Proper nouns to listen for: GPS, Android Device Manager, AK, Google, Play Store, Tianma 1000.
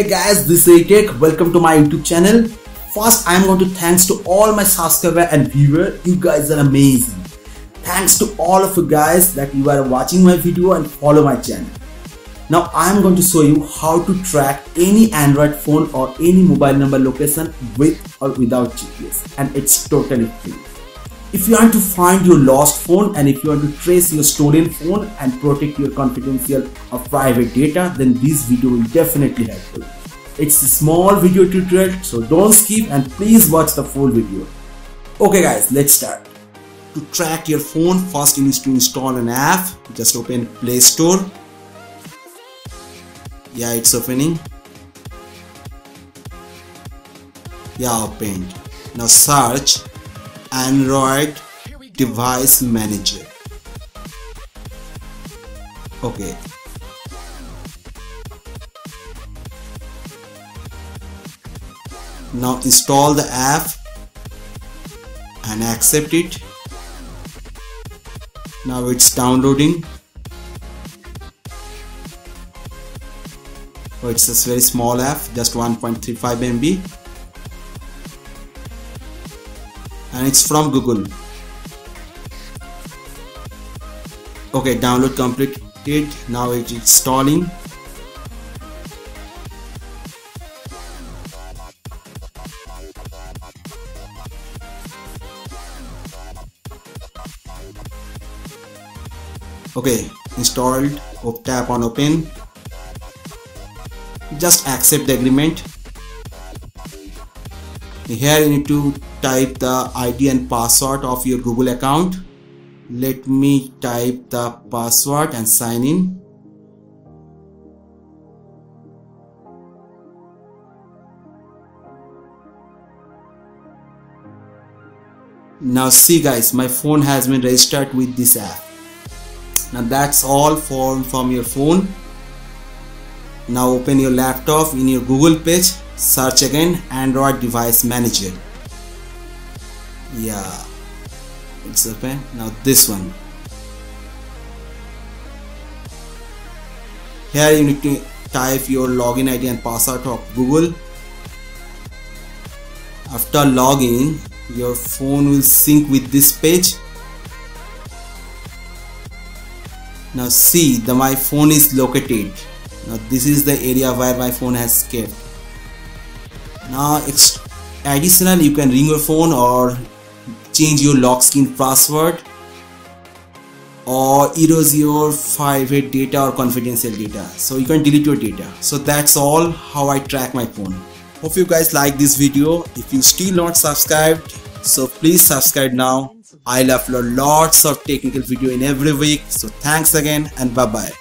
Hey guys, this is AK. Welcome to my YouTube channel. First, I am going to thanks to all my subscribers and viewers. You guys are amazing. Thanks to all of you guys that you are watching my video and follow my channel. Now, I am going to show you how to track any Android phone or any mobile number location with or without GPS, and it's totally free. If you want to find your lost phone and if you want to trace your stolen phone and protect your confidential or private data, then this video will definitely help you. It's a small video tutorial, so don't skip and please watch the full video. Okay guys, let's start. To track your phone, first you need to install an app. Just open Play Store. Yeah, it's opening. Yeah, opened. Now search Android Device Manager. Okay. Now install the app and accept it. Now it's downloading. Oh, it's a very small app, just 1.35 MB. And it's from Google. Okay, download completed. Now it's installing. Okay, installed. Oh, tap on open. Just accept the agreement. Here you need to type the ID and password of your Google account. Let me type the password and sign in. Now see guys, my phone has been registered with this app. Now that's all from your phone. Now open your laptop in your Google page. Search again Android Device Manager. Yeah, it's open. Now this one. Here you need to type your login ID and password of Google. After login, your phone will sync with this page. Now see, my phone is located. Now this is the area where my phone has kept. Now additionally, you can ring your phone or change your lock screen password or erase your private data or confidential data, so you can delete your data. So that's all how I track my phone. Hope you guys like this video. If you still not subscribed, so please subscribe now. I'll upload lots of technical video in every week. So thanks again and bye bye.